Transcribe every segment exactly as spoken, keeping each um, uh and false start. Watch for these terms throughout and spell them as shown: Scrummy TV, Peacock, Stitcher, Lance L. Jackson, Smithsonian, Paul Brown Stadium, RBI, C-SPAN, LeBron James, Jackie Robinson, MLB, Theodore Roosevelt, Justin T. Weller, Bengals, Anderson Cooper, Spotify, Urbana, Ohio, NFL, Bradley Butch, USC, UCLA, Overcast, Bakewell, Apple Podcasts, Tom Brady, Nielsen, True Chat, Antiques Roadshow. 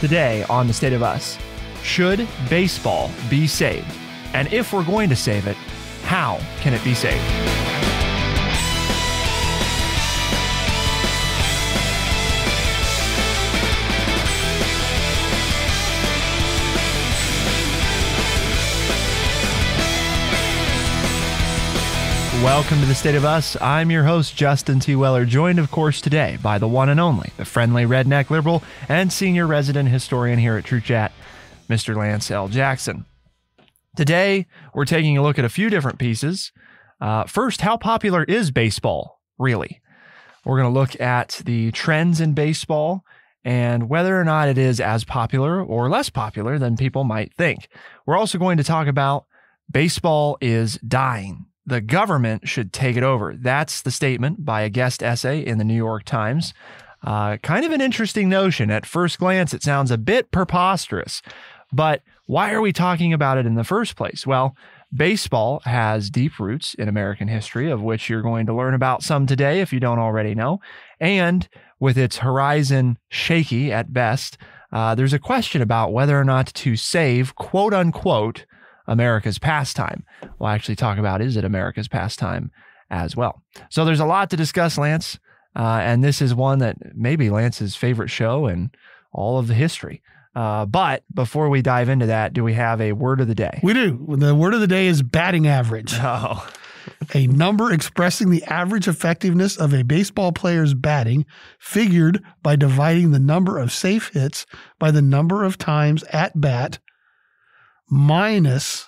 today on The State of Us. Should baseball be saved? And if we're going to save it, how can it be saved? Welcome to The State of Us. I'm your host, Justin T. Weller, joined, of course, today by the one and only, the friendly redneck liberal and senior resident historian here at True Chat, Mister Lance L. Jackson. Today, we're taking a look at a few different pieces. Uh, first, how popular is baseball, really? We're going to look at the trends in baseball and whether or not it is as popular or less popular than people might think. We're also going to talk about baseball is dying. The government should take it over. That's the statement by a guest essay in the New York Times. Uh, kind of an interesting notion. At first glance, it sounds a bit preposterous, but why are we talking about it in the first place? Well, baseball has deep roots in American history, of which you're going to learn about some today if you don't already know. And with its horizon shaky at best, uh, there's a question about whether or not to save, quote unquote, America's pastime. We'll actually talk about, is it America's pastime as well? So there's a lot to discuss, Lance. Uh, and this is one that may be Lance's favorite show in all of the history. Uh, but before we dive into that, do we have a word of the day? We do. The word of the day is batting average. Oh. A number expressing the average effectiveness of a baseball player's batting, figured by dividing the number of safe hits by the number of times at bat minus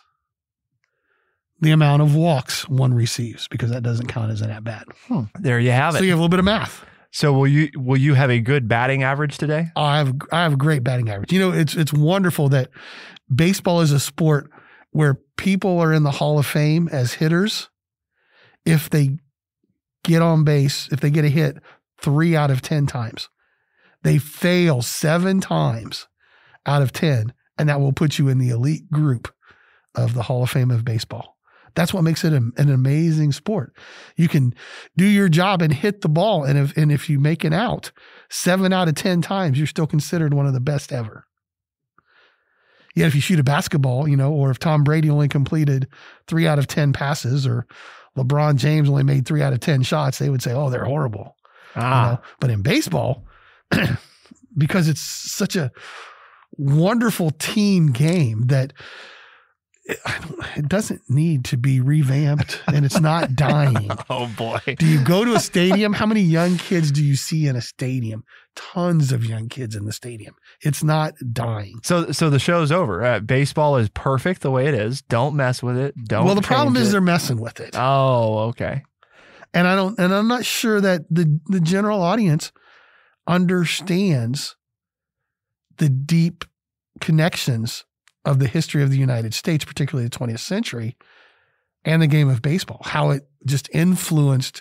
the amount of walks one receives, because that doesn't count as an at-bat. Hmm. There you have it. So you have a little bit of math. So will you will you have a good batting average today? I have I have a great batting average. You know, it's it's wonderful that baseball is a sport where people are in the Hall of Fame as hitters if they get on base, if they get a hit three out of ten times. They fail seven times out of ten, and that will put you in the elite group of the Hall of Fame of baseball. That's what makes it a, an amazing sport. You can do your job and hit the ball, and if and if you make an out seven out of ten times, you're still considered one of the best ever. Yet if you shoot a basketball, you know, or if Tom Brady only completed three out of ten passes, or LeBron James only made three out of ten shots, they would say, "Oh, they're horrible." Ah. You know? But in baseball, because it's such a wonderful team game that I don't, it doesn't need to be revamped, and it's not dying. Oh, boy. Do you go to a stadium? How many young kids do you see in a stadium? Tons of young kids in the stadium. It's not dying. So so the show's over. Uh, baseball is perfect the way it is. Don't mess with it. Don't Well, the problem is it. They're messing with it. Oh, okay. And I don't and I'm not sure that the the general audience understands the deep connections of the history of the United States, particularly the twentieth century, and the game of baseball, how it just influenced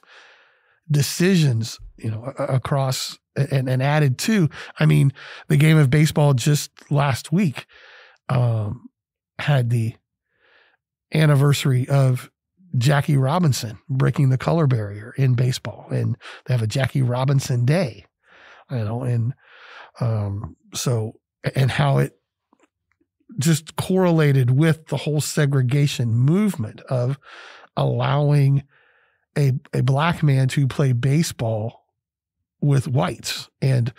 decisions, you know, across and, and added to. I mean, the game of baseball just last week um, had the anniversary of Jackie Robinson breaking the color barrier in baseball, and they have a Jackie Robinson Day, you know, and um, so, and how it just correlated with the whole segregation movement of allowing a a black man to play baseball with whites, and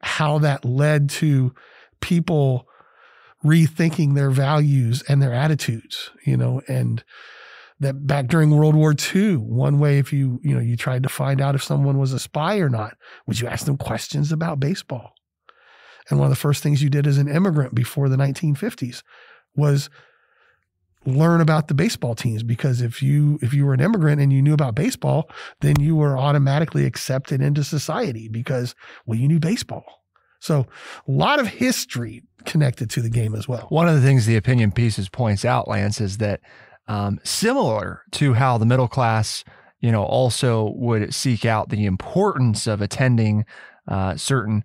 how that led to people rethinking their values and their attitudes, you know, and that back during World War Two, one way, if you, you know, you tried to find out if someone was a spy or not, would you ask them questions about baseball? And one of the first things you did as an immigrant before the nineteen fifties was learn about the baseball teams, because if you if you were an immigrant and you knew about baseball, then you were automatically accepted into society because, well, you knew baseball. So a lot of history connected to the game as well. One of the things the opinion pieces points out, Lance, is that um, similar to how the middle class, you know, also would seek out the importance of attending uh, certain,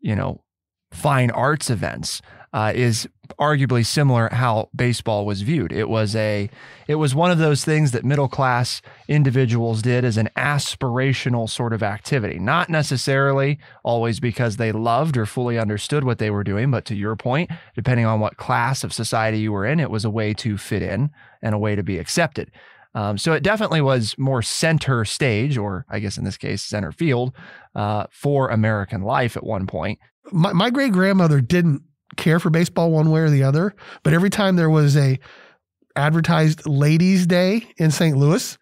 you know, fine arts events. uh, is arguably similar how baseball was viewed. It was a, it was one of those things that middle class individuals did as an aspirational sort of activity, not necessarily always because they loved or fully understood what they were doing. But to your point, depending on what class of society you were in, it was a way to fit in and a way to be accepted. Um, so it definitely was more center stage, or I guess in this case, center field, uh, for American life at one point. My, my great grandmother didn't care for baseball one way or the other, but every time there was a advertised Ladies' Day in Saint Louis,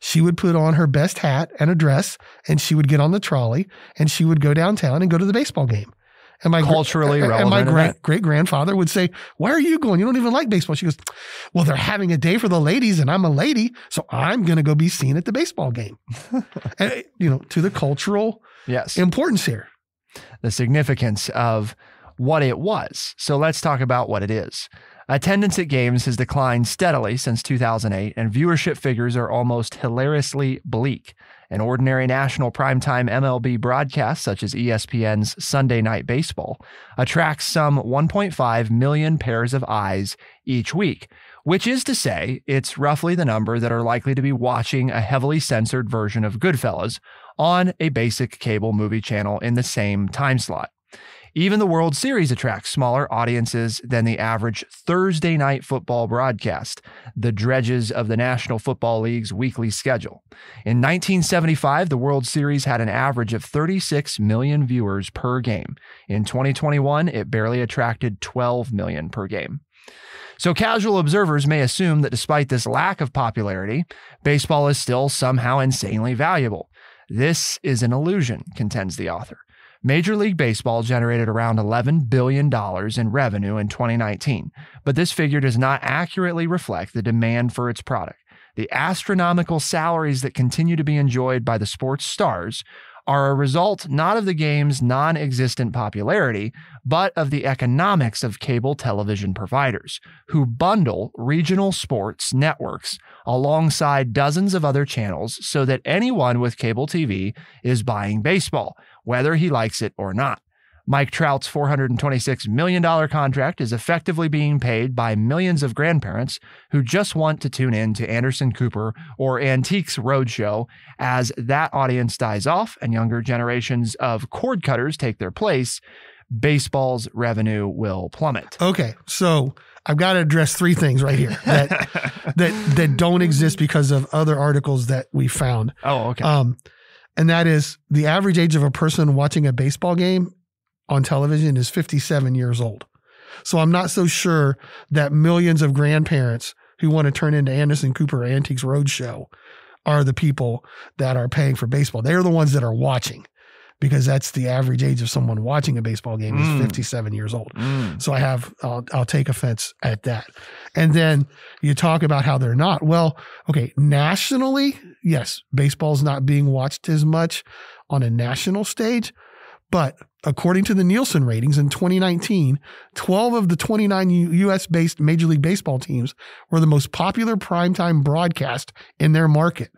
she would put on her best hat and a dress, and she would get on the trolley, and she would go downtown and go to the baseball game. And my culturally relevant. And my great, great grandfather would say, "Why are you going? You don't even like baseball." She goes, "Well, they're having a day for the ladies, and I'm a lady, so I'm going to go be seen at the baseball game." And, you know, to the cultural yes. importance here, the significance of what it was. So let's talk about what it is. Attendance at games has declined steadily since two thousand eight, and viewership figures are almost hilariously bleak. An ordinary national primetime M L B broadcast, such as E S P N's Sunday Night Baseball, attracts some one point five million pairs of eyes each week, which is to say it's roughly the number that are likely to be watching a heavily censored version of Goodfellas on a basic cable movie channel in the same time slot. Even the World Series attracts smaller audiences than the average Thursday night football broadcast, the dredges of the National Football League's weekly schedule. In nineteen seventy-five, the World Series had an average of thirty-six million viewers per game. In twenty twenty-one, it barely attracted twelve million per game. So casual observers may assume that despite this lack of popularity, baseball is still somehow insanely valuable. This is an illusion, contends the author. Major League Baseball generated around eleven billion dollars in revenue in twenty nineteen, but this figure does not accurately reflect the demand for its product. The astronomical salaries that continue to be enjoyed by the sport's stars are a result not of the game's non-existent popularity, but of the economics of cable television providers, who bundle regional sports networks alongside dozens of other channels so that anyone with cable T V is buying baseball, whether he likes it or not. Mike Trout's four hundred twenty-six million dollars contract is effectively being paid by millions of grandparents who just want to tune in to Anderson Cooper or Antiques Roadshow as that audience dies off and younger generations of cord cutters take their place. Baseball's revenue will plummet. Okay, so I've got to address three things right here that that, that don't exist because of other articles that we found. Oh, okay. Um, and that is the average age of a person watching a baseball game on television is fifty-seven years old. So I'm not so sure that millions of grandparents who want to turn into Anderson Cooper or Antiques Roadshow are the people that are paying for baseball. They're the ones that are watching, because that's the average age of someone watching a baseball game is mm. fifty-seven years old. Mm. So I have, I'll, I'll take offense at that. And then you talk about how they're not. Well, okay, nationally, yes, baseball's not being watched as much on a national stage, but according to the Nielsen ratings in twenty nineteen, twelve of the twenty-nine U S-based Major League Baseball teams were the most popular primetime broadcast in their market.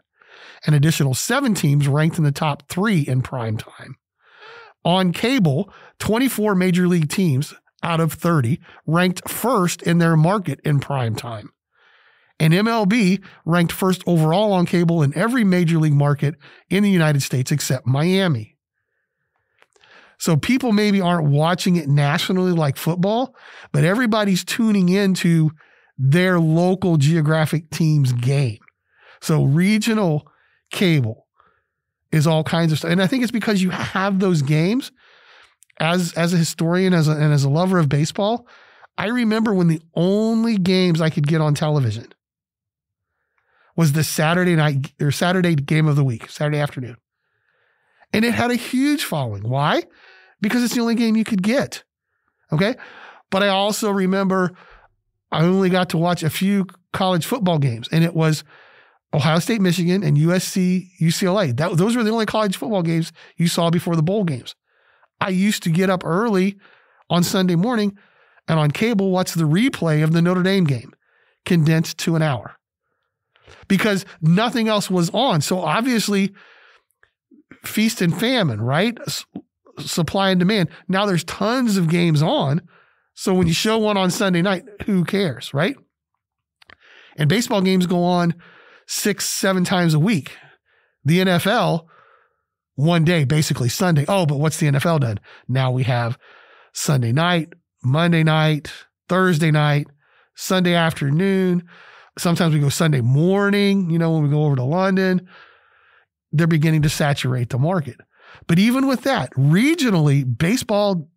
An additional seven teams ranked in the top three in primetime. On cable, twenty-four Major League teams out of thirty ranked first in their market in primetime. And M L B ranked first overall on cable in every Major League market in the United States except Miami. So people maybe aren't watching it nationally like football, but everybody's tuning into their local geographic team's game. So regional cable is all kinds of stuff. And I think it's because you have those games. As, as a historian as a, and as a lover of baseball, I remember when the only games I could get on television was the Saturday night or Saturday game of the week, Saturday afternoon. And it had a huge following. Why? Because it's the only game you could get, okay? But I also remember I only got to watch a few college football games, and it was Ohio State, Michigan, and U S C, U C L A. That, those were the only college football games you saw before the bowl games. I used to get up early on Sunday morning and on cable watch the replay of the Notre Dame game, condensed to an hour, because nothing else was on. So obviously, feast and famine, right? Supply and demand. Now there's tons of games on, So when you show one on Sunday night, who cares, right? And baseball games go on six, seven times a week. The N F L, one day, basically Sunday. Oh, but what's the N F L done? Now we have Sunday night, Monday night, Thursday night, Sunday afternoon. Sometimes we go Sunday morning, you know, when we go over to London. They're beginning to saturate the market. But even with that, regionally, baseball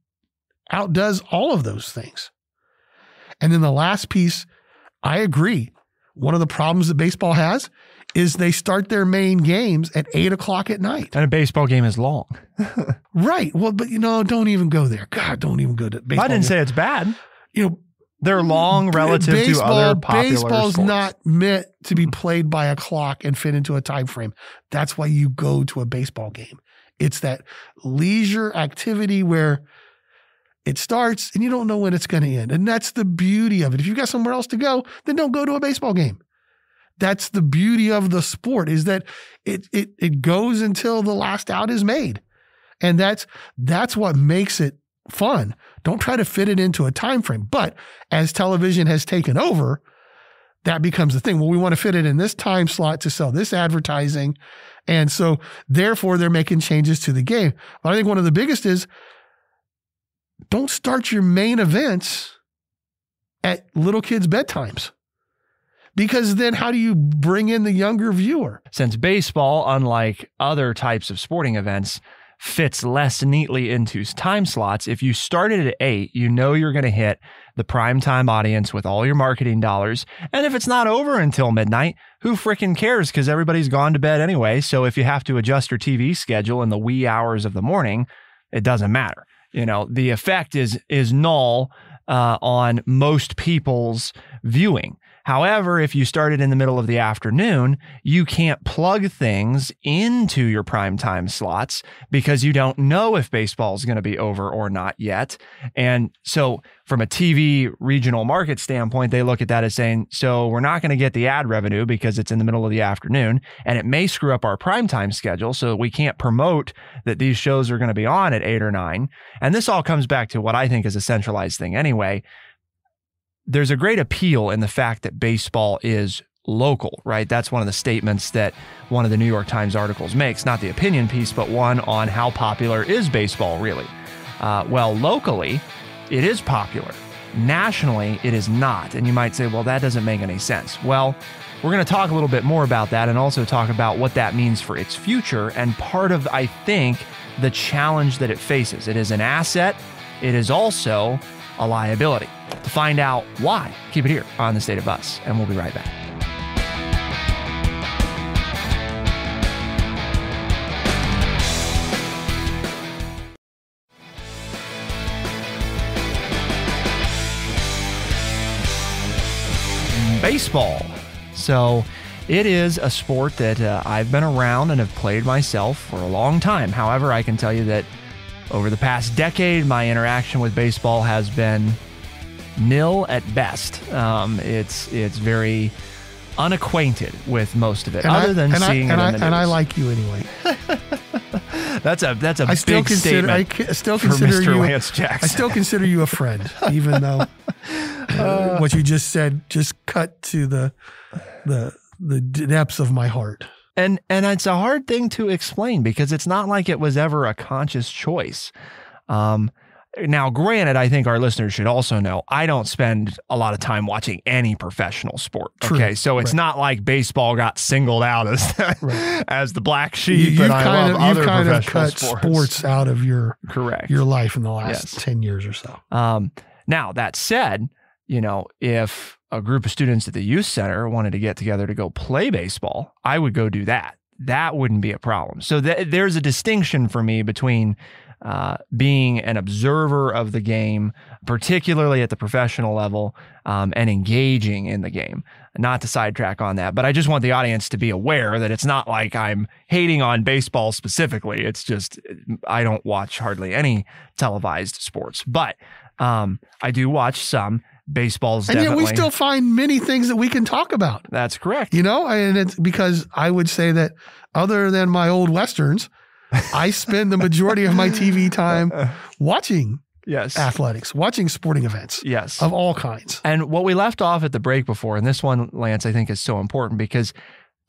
outdoes all of those things. And then the last piece, I agree. One of the problems that baseball has is they start their main games at eight o'clock at night. And a baseball game is long. Right. Well, but you know, don't even go there. God, don't even go to baseball. I didn't game. say it's bad. You know, they're long relative baseball, to other popular baseball's sports. Not meant to be played by a clock and fit into a time frame. That's why you go to a baseball game. It's that leisure activity where it starts and you don't know when it's going to end. And that's the beauty of it. If you've got somewhere else to go, then don't go to a baseball game. That's the beauty of the sport, is that it it it goes until the last out is made. And that's that's what makes it fun. Don't try to fit it into a time frame. But as television has taken over, that becomes the thing. Well, we want to fit it in this time slot to sell this advertising. And so therefore they're making changes to the game. But I think one of the biggest is, don't start your main events at little kids' bedtimes, because then how do you bring in the younger viewer? Since baseball, unlike other types of sporting events, fits less neatly into time slots, if you started at eight, you know you're going to hit the primetime audience with all your marketing dollars. And if it's not over until midnight, who freaking cares? Because everybody's gone to bed anyway. So if you have to adjust your T V schedule in the wee hours of the morning, it doesn't matter. You know, the effect is is null uh, on most people's viewing. However, if you started in the middle of the afternoon, you can't plug things into your primetime slots because you don't know if baseball is going to be over or not yet. And so from a T V regional market standpoint, they look at that as saying, so we're not going to get the ad revenue because it's in the middle of the afternoon, and it may screw up our primetime schedule, so we can't promote that these shows are going to be on at eight or nine. And this all comes back to what I think is a centralized thing anyway. There's a great appeal in the fact that baseball is local, right? That's one of the statements that one of the New York Times articles makes, not the opinion piece, but one on how popular is baseball really. Uh, well, locally, it is popular. Nationally, it is not. And you might say, well, that doesn't make any sense. Well, we're going to talk a little bit more about that and also talk about what that means for its future. And part of, I think, the challenge that it faces. It is an asset. It is also a liability. To find out why, keep it here on The State of Us, and we'll be right back. Baseball. So it is a sport that uh, I've been around and have played myself for a long time. However, I can tell you that over the past decade, my interaction with baseball has been nil at best. Um, it's it's very unacquainted with most of it, and other I, than and seeing I, and it I, in the news. And I like you anyway. that's a that's a I still big consider, statement. I still consider for Mister You, Lance Jackson. I still consider you a friend, even though uh, what you just said just cut to the the the depths of my heart. And and it's a hard thing to explain because it's not like it was ever a conscious choice. Um, now, granted, I think our listeners should also know I don't spend a lot of time watching any professional sport. True. Okay, so it's right. Not like baseball got singled out as the, right. as the black sheep. You, and I love of, other you kind professional of cut sports. sports out of your correct your life in the last yes. ten years or so. Um, now that said, you know if. a group of students at the youth center wanted to get together to go play baseball, I would go do that. That wouldn't be a problem. So th there's a distinction for me between uh, being an observer of the game, particularly at the professional level, um, and engaging in the game. Not to sidetrack on that, but I just want the audience to be aware that it's not like I'm hating on baseball specifically. It's just I don't watch hardly any televised sports, but um, I do watch some. Baseball's and definitely. Yet we still find many things that we can talk about. That's correct. You know, and it's because I would say that other than my old Westerns, I spend the majority of my T V time watching Yes. Athletics, watching sporting events. Yes. Of all kinds. And what we left off at the break before, and this one, Lance, I think is so important because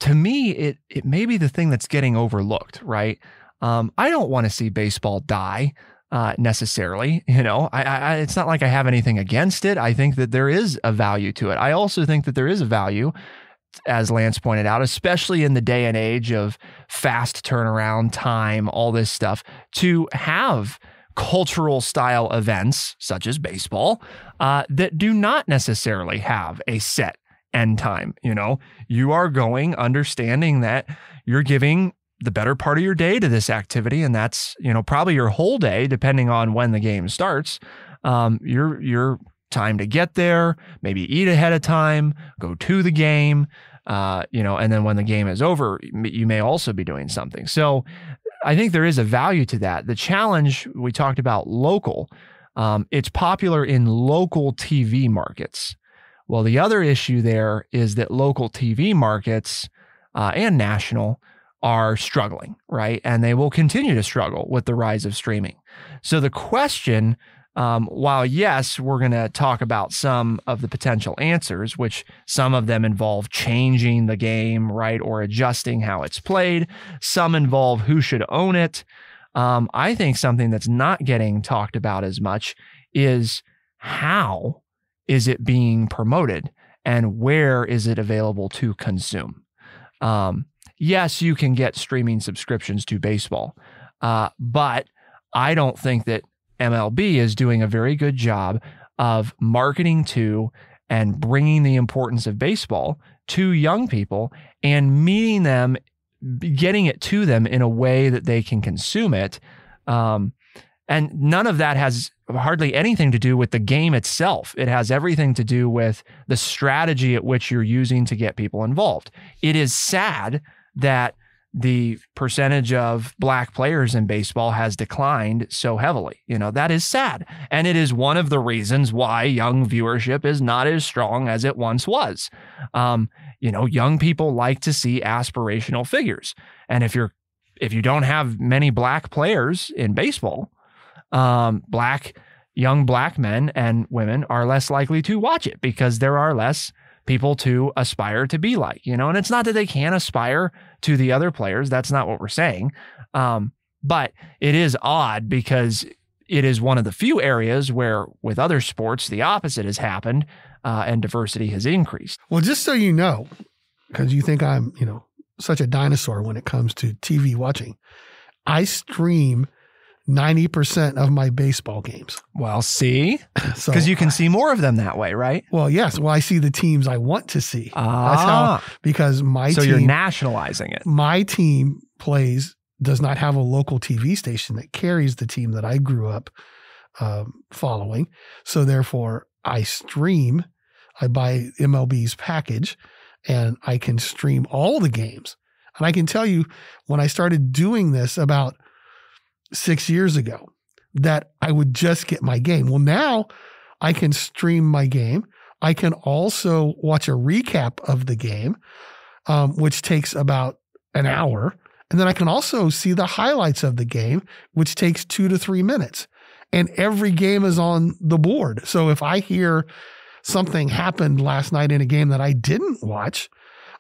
to me, it, it may be the thing that's getting overlooked, right? Um, I don't want to see baseball die uh, necessarily. You know, I, I, it's not like I have anything against it. I think that there is a value to it. I also think that there is a value, as Lance pointed out, especially in the day and age of fast turnaround time, all this stuff, to have cultural style events such as baseball uh, that do not necessarily have a set end time. You know, you are going, understanding that you're giving the better part of your day to this activity. And that's, you know, probably your whole day, depending on when the game starts. Um, you're, you're, time to get there, maybe eat ahead of time, go to the game, uh, you know, and then when the game is over, you may also be doing something. So I think there is a value to that. The challenge, we talked about local, um, it's popular in local T V markets. Well, the other issue there is that local T V markets uh, and national are struggling, right? And they will continue to struggle with the rise of streaming. So the question Um, while, yes, we're going to talk about some of the potential answers, which some of them involve changing the game, right, or adjusting how it's played. Some involve who should own it. Um, I think something that's not getting talked about as much is how is it being promoted and where is it available to consume? Um, yes, you can get streaming subscriptions to baseball, uh, but I don't think that M L B is doing a very good job of marketing to and bringing the importance of baseball to young people and meeting them, getting it to them in a way that they can consume it. Um, and none of that has hardly anything to do with the game itself. It has everything to do with the strategy at which you're using to get people involved. It is sad that the percentage of black players in baseball has declined so heavily. You know, that is sad. And it is one of the reasons why young viewership is not as strong as it once was. Um, you know, young people like to see aspirational figures. And if you're, if you don't have many black players in baseball, um, black, young black men and women are less likely to watch it because there are less people to aspire to be like, you know, and it's not that they can't aspire to the other players. That's not what we're saying. Um, but it is odd because it is one of the few areas where with other sports, the opposite has happened uh, and diversity has increased. Well, just so you know, because you think I'm, you know, such a dinosaur when it comes to T V watching, I stream ninety percent of my baseball games. Well, see, because so, you can see more of them that way, right? Well, yes. Well, I see the teams I want to see. Ah, that's how, because my so team, you're nationalizing it. My team plays, does not have a local T V station that carries the team that I grew up um, following. So therefore I stream, I buy M L B's package and I can stream all the games. And I can tell you when I started doing this about six years ago that I would just get my game. Well, now I can stream my game. I can also watch a recap of the game, um, which takes about an hour. And then I can also see the highlights of the game, which takes two to three minutes. And every game is on the board. So if I hear something happened last night in a game that I didn't watch,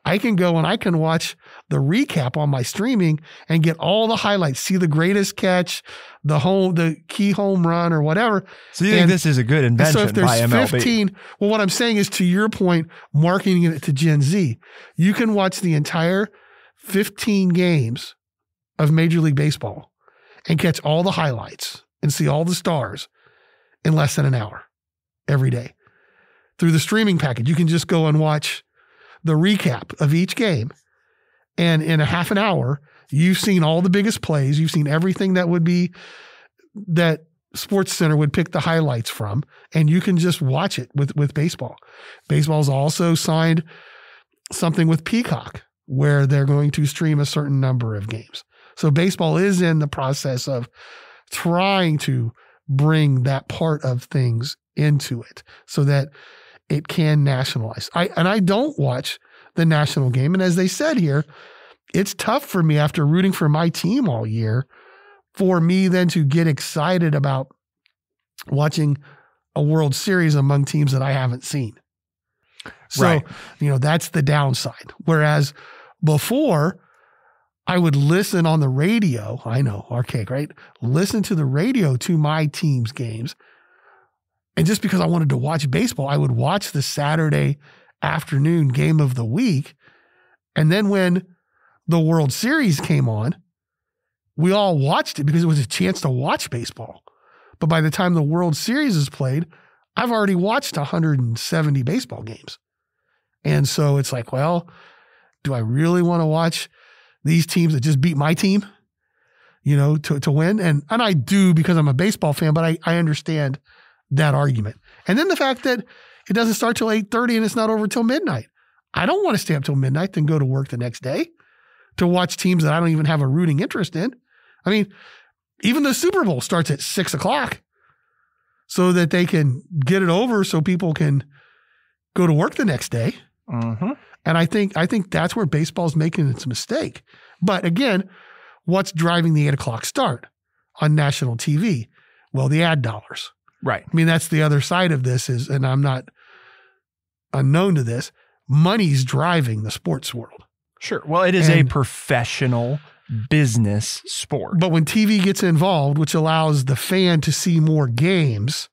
I can go and I can watch the recap on my streaming and get all the highlights, see the greatest catch, the home, the key home run or whatever. So you and think this is a good invention so if there's by M L B? fifteen, well, what I'm saying is, to your point, marketing it to Gen Z, you can watch the entire fifteen games of Major League Baseball and catch all the highlights and see all the stars in less than an hour every day. Through the streaming package, you can just go and watch the recap of each game. And in a half an hour, you've seen all the biggest plays. You've seen everything that would be, that SportsCenter would pick the highlights from, and you can just watch it with, with baseball. Baseball's also signed something with Peacock where they're going to stream a certain number of games. So baseball is in the process of trying to bring that part of things into it so that it can nationalize. I and I don't watch the national game. And as they said here, it's tough for me after rooting for my team all year, for me then to get excited about watching a World Series among teams that I haven't seen. So, right. you know, that's the downside. Whereas before, I would listen on the radio. I know, archaic, right? Listen to the radio to my team's games. And just because I wanted to watch baseball, I would watch the Saturday afternoon game of the week. And then when the World Series came on, we all watched it because it was a chance to watch baseball. But by the time the World Series is played, I've already watched one hundred seventy baseball games. And so it's like, well, do I really want to watch these teams that just beat my team, you know, to, to win? And and I do because I'm a baseball fan, but I, I understand that argument. And then the fact that it doesn't start till eight thirty and it's not over till midnight. I don't want to stay up till midnight, then go to work the next day to watch teams that I don't even have a rooting interest in. I mean, even the Super Bowl starts at six o'clock so that they can get it over so people can go to work the next day. Mm-hmm. And I think I think that's where baseball is making its mistake. But again, what's driving the eight o'clock start on national T V? Well, the ad dollars. Right. I mean, that's the other side of this is, and I'm not unknown to this, money's driving the sports world. Sure. Well, it is and, a professional business sport. But when T V gets involved, which allows the fan to see more games,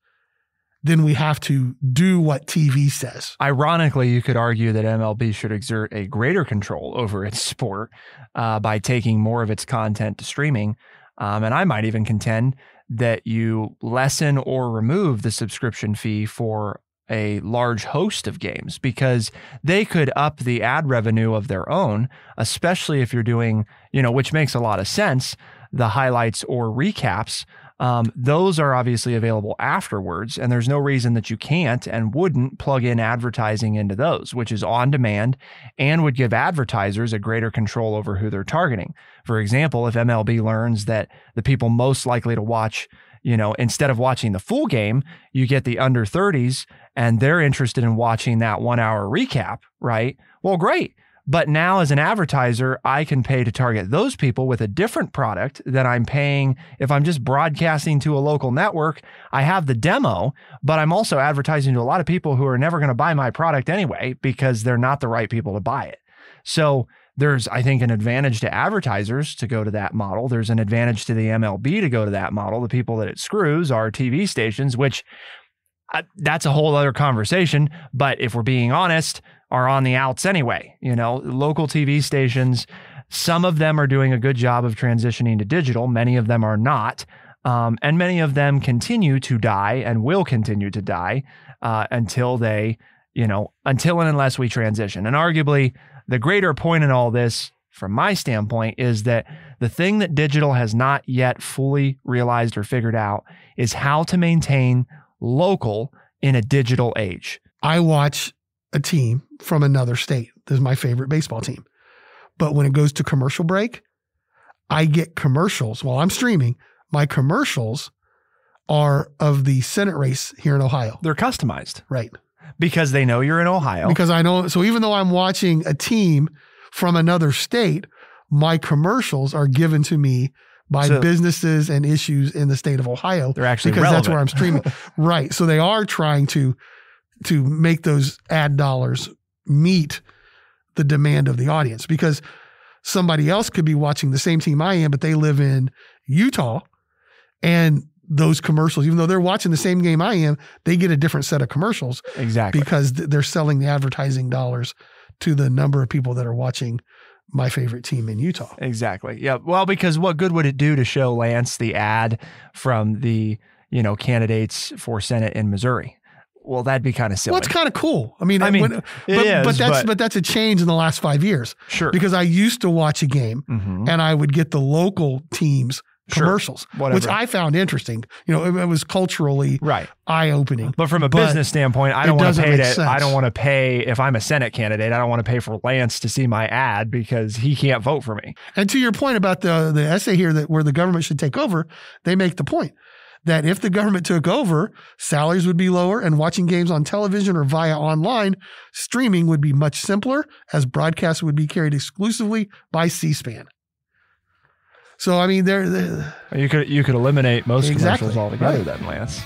then we have to do what T V says. Ironically, you could argue that M L B should exert a greater control over its sport uh, by taking more of its content to streaming. Um, and I might even contend that you lessen or remove the subscription fee for a large host of games because they could up the ad revenue of their own, especially if you're doing, you know, which makes a lot of sense, the highlights or recaps. Um, those are obviously available afterwards, and there's no reason that you can't and wouldn't plug in advertising into those, which is on demand and would give advertisers a greater control over who they're targeting. For example, if M L B learns that the people most likely to watch, you know, instead of watching the full game, you get the under thirties and they're interested in watching that one hour recap, right? Well, great. But now as an advertiser, I can pay to target those people with a different product than I'm paying if I'm just broadcasting to a local network. I have the demo, but I'm also advertising to a lot of people who are never going to buy my product anyway because they're not the right people to buy it. So there's, I think, an advantage to advertisers to go to that model. There's an advantage to the M L B to go to that model. The people that it screws are T V stations, which uh, that's a whole other conversation. But if we're being honest, are on the outs anyway. You know, local T V stations, some of them are doing a good job of transitioning to digital. Many of them are not. Um, and many of them continue to die and will continue to die uh, until they, you know, until and unless we transition. And arguably the greater point in all this, from my standpoint, is that the thing that digital has not yet fully realized or figured out is how to maintain local in a digital age. I watch a team from another state. This is my favorite baseball team. But when it goes to commercial break, I get commercials while I'm streaming. My commercials are of the Senate race here in Ohio. They're customized. Right. Because they know you're in Ohio. Because I know. So even though I'm watching a team from another state, my commercials are given to me by so, businesses and issues in the state of Ohio. They're actually because relevant. That's where I'm streaming. Right. So they are trying to to make those ad dollars meet the demand of the audience, because somebody else could be watching the same team I am, but they live in Utah, and those commercials, even though they're watching the same game I am, they get a different set of commercials. Exactly. Because th- they're selling the advertising dollars to the number of people that are watching my favorite team in Utah. Exactly. Yeah. Well, because what good would it do to show Lance the ad from the, you know, candidates for Senate in Missouri? Well, that'd be kind of silly. Well, it's kind of cool. I mean, I mean when, but, is, but, that's, but, but that's a change in the last five years. Sure. Because I used to watch a game mm-hmm. and I would get the local team's commercials, sure. which I found interesting. You know, it, it was culturally right. eye-opening. But from a but business standpoint, I don't want to pay to, I don't want to pay, if I'm a Senate candidate, I don't want to pay for Lance to see my ad because he can't vote for me. And to your point about the, the essay here that where the government should take over, they make the point that if the government took over, salaries would be lower and watching games on television or via online streaming would be much simpler, as broadcasts would be carried exclusively by C-SPAN. So I mean, there. You could you could eliminate most exactly. commercials altogether, right. then, Lance.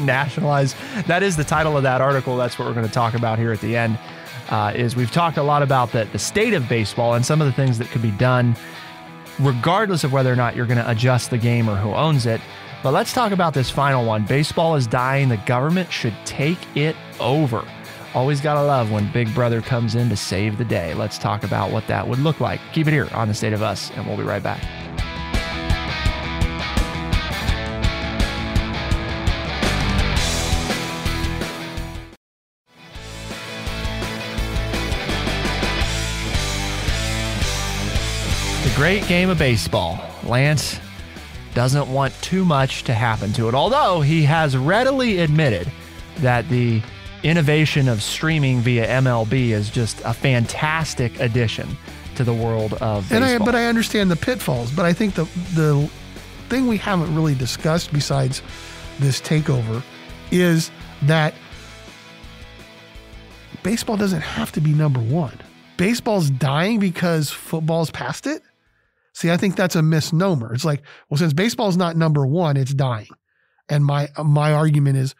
Nationalize. That is the title of that article. That's what we're going to talk about here at the end. Uh, is we've talked a lot about the, the state of baseball and some of the things that could be done, regardless of whether or not you're going to adjust the game or who owns it. But let's talk about this final one. Baseball is dying. The government should take it over. Always got to love when Big Brother comes in to save the day. Let's talk about what that would look like. Keep it here on The State of Us, and we'll be right back. The great game of baseball. Lance doesn't want too much to happen to it, although he has readily admitted that the innovation of streaming via M L B is just a fantastic addition to the world of baseball. And I, but I understand the pitfalls. But I think the the thing we haven't really discussed besides this takeover is that baseball doesn't have to be number one. Baseball's dying because football's past it. See, I think that's a misnomer. It's like, well, since baseball's not number one, it's dying. And my my argument is,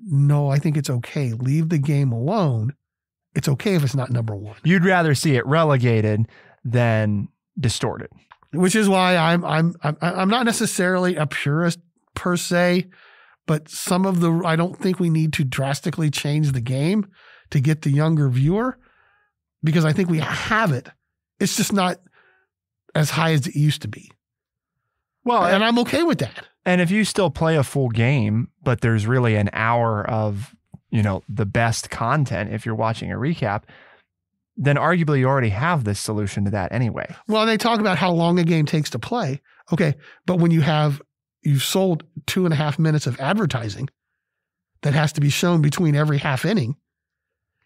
no, I think it's okay. Leave the game alone. It's okay if it's not number one. You'd rather see it relegated than distorted, which is why I'm I'm I'm I'm not necessarily a purist per se, but some of the I don't think we need to drastically change the game to get the younger viewer, because I think we have it. It's just not as high as it used to be. Well, and, and I'm okay with that. And if you still play a full game, but there's really an hour of, you know, the best content, if you're watching a recap, then arguably you already have this solution to that anyway. Well, they talk about how long a game takes to play. Okay. But when you have, you've sold two and a half minutes of advertising that has to be shown between every half inning,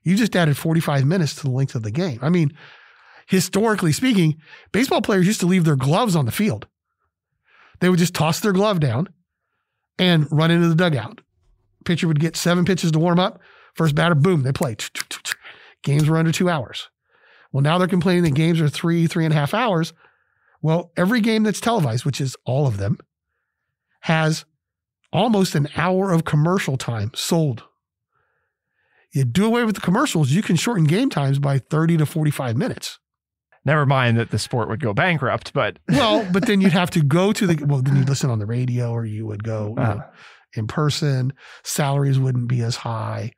you just added forty-five minutes to the length of the game. I mean, historically speaking, baseball players used to leave their gloves on the field. They would just toss their glove down and run into the dugout. Pitcher would get seven pitches to warm up. First batter, boom, they play. Games were under two hours. Well, now they're complaining that games are three, three and a half hours. Well, every game that's televised, which is all of them, has almost an hour of commercial time sold. You do away with the commercials, you can shorten game times by thirty to forty-five minutes. Never mind that the sport would go bankrupt, but... well, but then you'd have to go to the... Well, then you'd listen on the radio, or you would go uh, you know, in person. Salaries wouldn't be as high.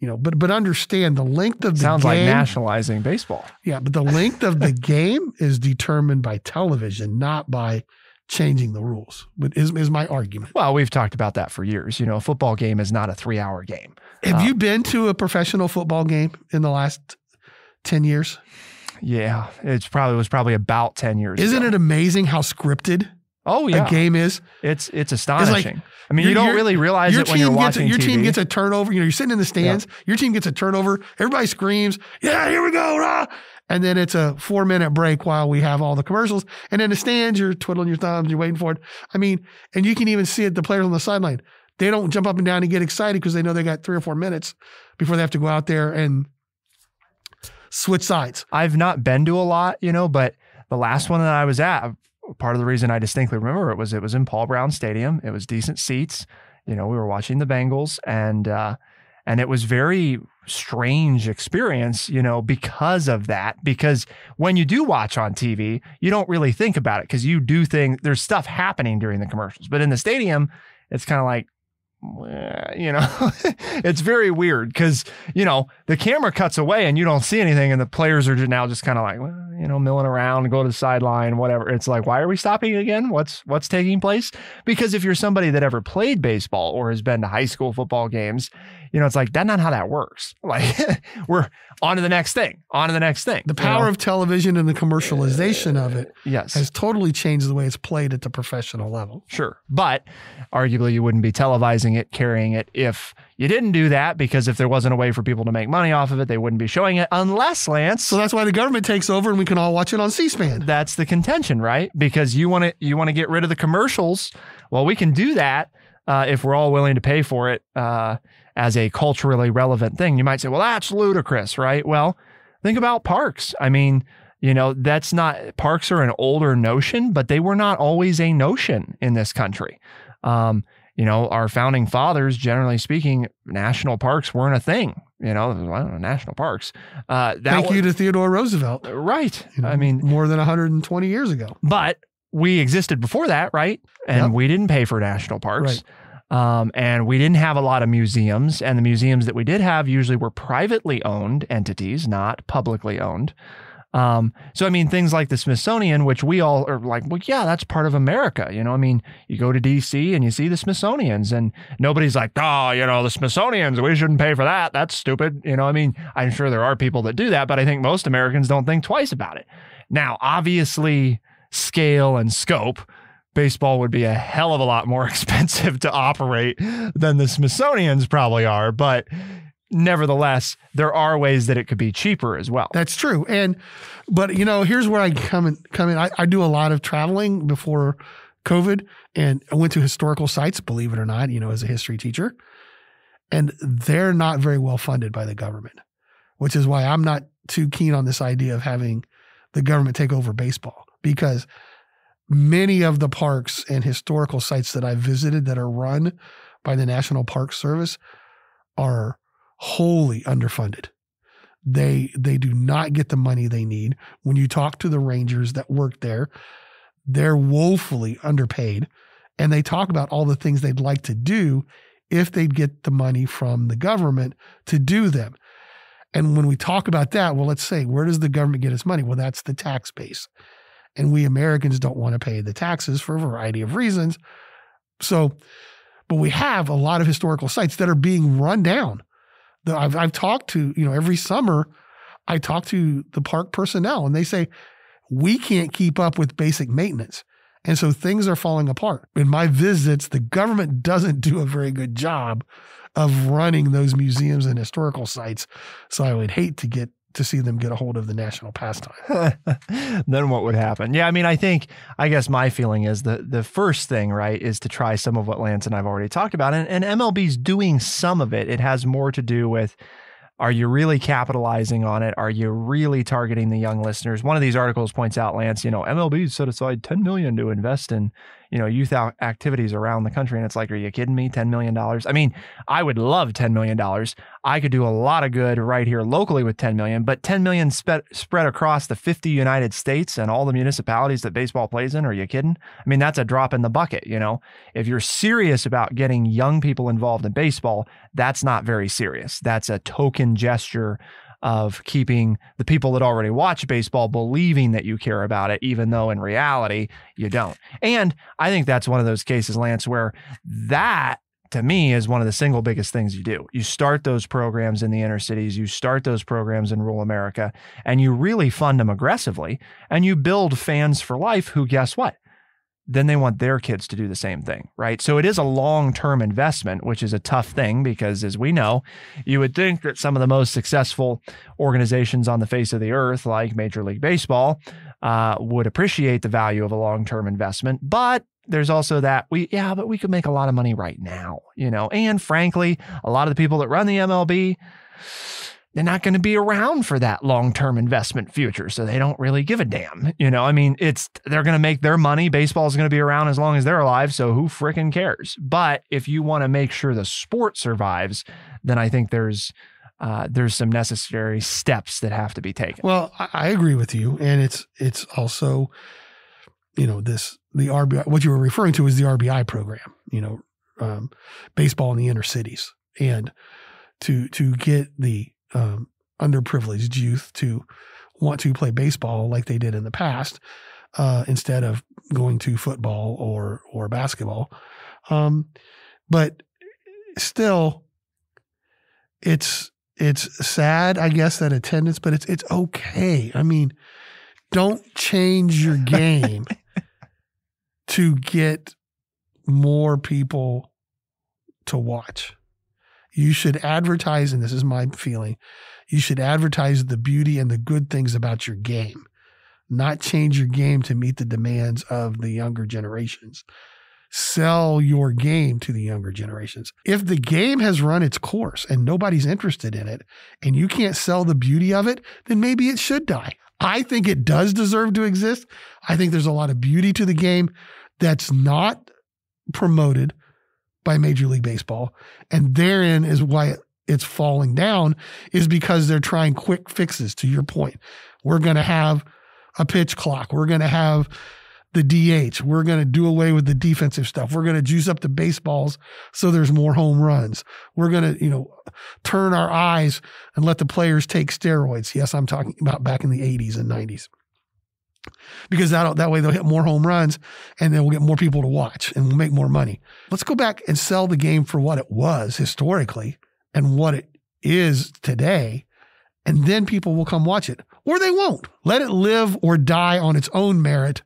You know, but but understand the length of the sounds game... Sounds like nationalizing baseball. Yeah, but the length of the game is determined by television, not by changing the rules, but is, is my argument. Well, we've talked about that for years. You know, a football game is not a three-hour game. Have um, you been to a professional football game in the last ten years? Yeah, it's probably was probably about ten years. Isn't ago. It amazing how scripted? Oh yeah, a game is. It's it's astonishing. It's like, I mean, you don't really realize it when you're watching a, your T V. Your team gets a turnover. You know, you're sitting in the stands. Yeah. Your team gets a turnover. Everybody screams, "Yeah, here we go!" Rah! And then it's a four minute break while we have all the commercials. And in the stands, you're twiddling your thumbs. You're waiting for it. I mean, and you can even see it. The players on the sideline, they don't jump up and down and get excited because they know they got three or four minutes before they have to go out there and switch sides. I've not been to a lot, you know, but the last one that I was at, part of the reason I distinctly remember it was it was in Paul Brown Stadium. It was decent seats. You know, we were watching the Bengals, and uh, and it was very strange experience, you know, because of that. Because when you do watch on T V, you don't really think about it because you do things. There's stuff happening during the commercials, but in the stadium, it's kind of like, you know, it's very weird because, you know, the camera cuts away and you don't see anything, and the players are now just kind of like, well, you know, milling around, go to the sideline, whatever. It's like, why are we stopping again? What's what's taking place? Because if you're somebody that ever played baseball or has been to high school football games, you know, it's like, that's not how that works. Like, we're on to the next thing, on to the next thing. The power you know? of television and the commercialization uh, of it yes. has totally changed the way it's played at the professional level. Sure. But arguably you wouldn't be televising it, carrying it, if you didn't do that, because if there wasn't a way for people to make money off of it, they wouldn't be showing it unless, Lance. So that's why the government takes over and we can all watch it on C-SPAN. That's the contention, right? Because you want to you want to get rid of the commercials. Well, we can do that uh, if we're all willing to pay for it. Uh as a culturally relevant thing. You might say, well, that's ludicrous, right? Well, think about parks. I mean, You know, that's not, parks are an older notion, but they were not always a notion in this country. Um, you know, our founding fathers, generally speaking, national parks weren't a thing. You know, I don't know, national parks. Uh, that Thank was, you to Theodore Roosevelt. Right. You know, I mean, more than one hundred twenty years ago. But we existed before that, right? And yep. we didn't pay for national parks. Right. Um, and we didn't have a lot of museums. And the museums that we did have usually were privately owned entities, not publicly owned. Um, so, I mean, things like the Smithsonian, which we all are like, well, yeah, that's part of America. You know, I mean, you go to D C and you see the Smithsonians and nobody's like, oh, you know, the Smithsonians, we shouldn't pay for that. That's stupid. You know, I mean, I'm sure there are people that do that, but I think most Americans don't think twice about it. Now, obviously, scale and scope, baseball would be a hell of a lot more expensive to operate than the Smithsonians probably are. But nevertheless, there are ways that it could be cheaper as well. That's true. And, but you know, here's where I come in, come in. I, I do a lot of traveling before COVID, and I went to historical sites, believe it or not, you know, as a history teacher, and they're not very well funded by the government, which is why I'm not too keen on this idea of having the government take over baseball, because many of the parks and historical sites that I've visited that are run by the National Park Service are wholly underfunded. They they do not get the money they need. When you talk to the rangers that work there, they're woefully underpaid, and they talk about all the things they'd like to do if they'd get the money from the government to do them. And when we talk about that, well, let's say, where does the government get its money? Well, that's the tax base. And we Americans don't want to pay the taxes for a variety of reasons. So, but we have a lot of historical sites that are being run down. I've, I've talked to, you know, every summer I talk to the park personnel and they say, we can't keep up with basic maintenance. And so things are falling apart. In my visits, the government doesn't do a very good job of running those museums and historical sites. So I would hate to get to see them get a hold of the national pastime. Then what would happen? Yeah, I mean, I think, I guess my feeling is the the first thing, right, is to try some of what Lance and I've already talked about. And, and M L B's doing some of it. It has more to do with, are you really capitalizing on it? Are you really targeting the young listeners? One of these articles points out, Lance, you know, M L B set aside ten million dollars to invest in, you know, youth activities around the country. And it's like, are you kidding me? ten million dollars? I mean, I would love ten million dollars. I could do a lot of good right here locally with ten million dollars, but ten million dollars spe- spread across the fifty United States and all the municipalities that baseball plays in. Are you kidding? I mean, that's a drop in the bucket. You know, if you're serious about getting young people involved in baseball, that's not very serious. That's a token gesture of keeping the people that already watch baseball believing that you care about it, even though in reality you don't. And I think that's one of those cases, Lance, where that to me is one of the single biggest things you do. You start those programs in the inner cities, you start those programs in rural America, and you really fund them aggressively, and you build fans for life who, guess what? Then they want their kids to do the same thing, right? So it is a long-term investment, which is a tough thing because, as we know, you would think that some of the most successful organizations on the face of the earth, like Major League Baseball, uh, would appreciate the value of a long-term investment. But there's also that, we, yeah, but we could make a lot of money right now, you know? And frankly, a lot of the people that run the M L B, they're not going to be around for that long-term investment future. So they don't really give a damn. You know, I mean, it's, they're going to make their money. Baseball is going to be around as long as they're alive. So who frickin' cares? But if you want to make sure the sport survives, then I think there's, uh, there's some necessary steps that have to be taken. Well, I agree with you. And it's, it's also, you know, this, the R B I, what you were referring to is the R B I program, you know, um, baseball in the inner cities, and to, to get the, Um, underprivileged youth to want to play baseball like they did in the past, uh, instead of going to football or or basketball. Um, but still, it's it's sad, I guess, that attendance, but it's it's okay. I mean, don't change your game to get more people to watch. You should advertise, and this is my feeling, you should advertise the beauty and the good things about your game, not change your game to meet the demands of the younger generations. Sell your game to the younger generations. If the game has run its course and nobody's interested in it and you can't sell the beauty of it, then maybe it should die. I think it does deserve to exist. I think there's a lot of beauty to the game that's not promoted by Major League Baseball. And therein is why it's falling down, is because they're trying quick fixes, to your point. We're going to have a pitch clock. We're going to have the D H. We're going to do away with the defensive stuff. We're going to juice up the baseballs so there's more home runs. We're going to, you know, turn our eyes and let the players take steroids. Yes, I'm talking about back in the eighties and nineties. Because that that way they'll hit more home runs, and then we'll get more people to watch, and we'll make more money. Let's go back and sell the game for what it was historically and what it is today, and then people will come watch it. Or they won't. Let it live or die on its own merit.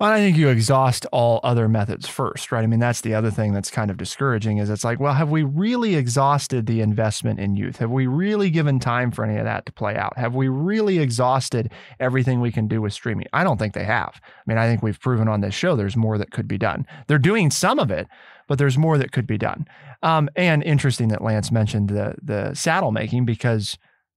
Well, I think you exhaust all other methods first, right? I mean, that's the other thing that's kind of discouraging is it's like, well, have we really exhausted the investment in youth? Have we really given time for any of that to play out? Have we really exhausted everything we can do with streaming? I don't think they have. I mean, I think we've proven on this show there's more that could be done. They're doing some of it, but there's more that could be done. Um, and interesting that Lance mentioned the the saddle making, because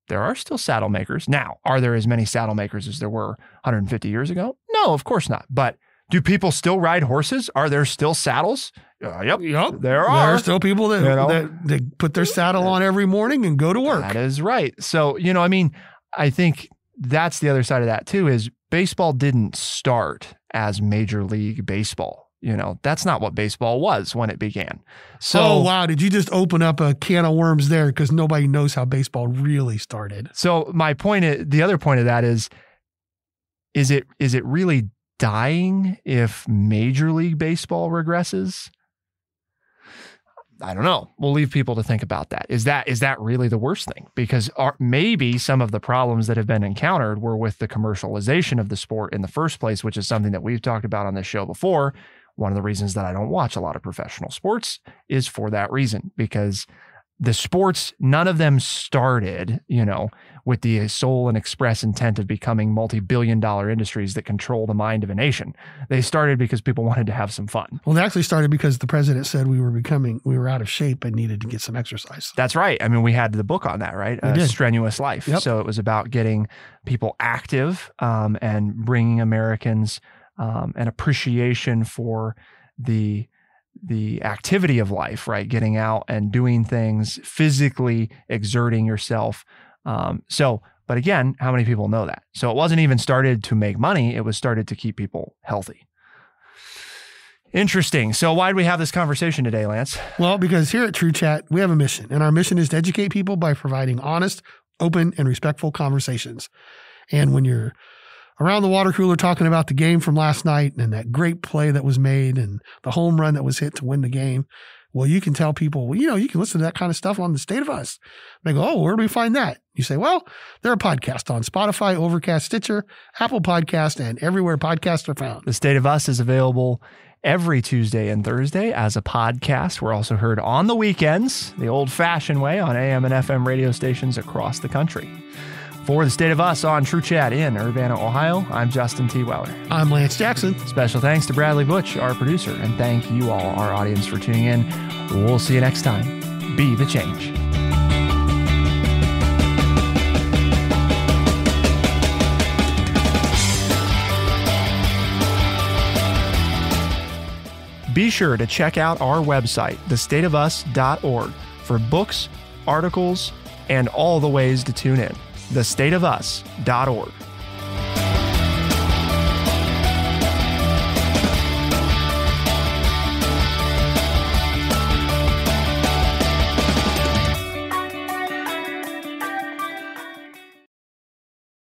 there are still saddle makers. Now, are there as many saddle makers as there were one hundred fifty years ago? No, of course not. But do people still ride horses? Are there still saddles? Uh, yep. Yep. There are. There are still people that, you know, that they put their saddle on every morning and go to work. That is right. So, you know, I mean, I think that's the other side of that too, is baseball didn't start as Major League Baseball. You know, that's not what baseball was when it began. So, oh, wow. Did you just open up a can of worms there? Because nobody knows how baseball really started. So my point is, the other point of that is, is it is it really dying if Major League Baseball regresses? I don't know. We'll leave people to think about that. Is that is that really the worst thing? Because our, maybe some of the problems that have been encountered were with the commercialization of the sport in the first place, which is something that we've talked about on this show before. One of the reasons that I don't watch a lot of professional sports is for that reason, because the sports, none of them started, you know, with the sole and express intent of becoming multi-billion dollar industries that control the mind of a nation. They started because people wanted to have some fun. Well, they actually started because the president said we were becoming, we were out of shape and needed to get some exercise. That's right. I mean, we had the book on that, right? A Strenuous Life. Yep. So it was about getting people active um, and bringing Americans um, an appreciation for the the activity of life, right? Getting out and doing things, physically exerting yourself. Um, so, but again, how many people know that? So it wasn't even started to make money. It was started to keep people healthy. Interesting. So why did we have this conversation today, Lance? Well, because here at True Chat, we have a mission, and our mission is to educate people by providing honest, open, and respectful conversations. And when you're around the water cooler talking about the game from last night and that great play that was made and the home run that was hit to win the game, well, you can tell people, well, you know, you can listen to that kind of stuff on The State of Us. And they go, oh, where do we find that? You say, well, there are podcasts on Spotify, Overcast, Stitcher, Apple Podcasts, and everywhere podcasts are found. The State of Us is available every Tuesday and Thursday as a podcast. We're also heard on the weekends, the old-fashioned way, on A M and F M radio stations across the country. For The State of Us on True Chat in Urbana, Ohio, I'm Justin T. Weller. I'm Lance Jackson. Special thanks to Bradley Butch, our producer, and thank you all, our audience, for tuning in. We'll see you next time. Be the change. Be sure to check out our website, the state of us dot org, for books, articles, and all the ways to tune in. the state of us dot org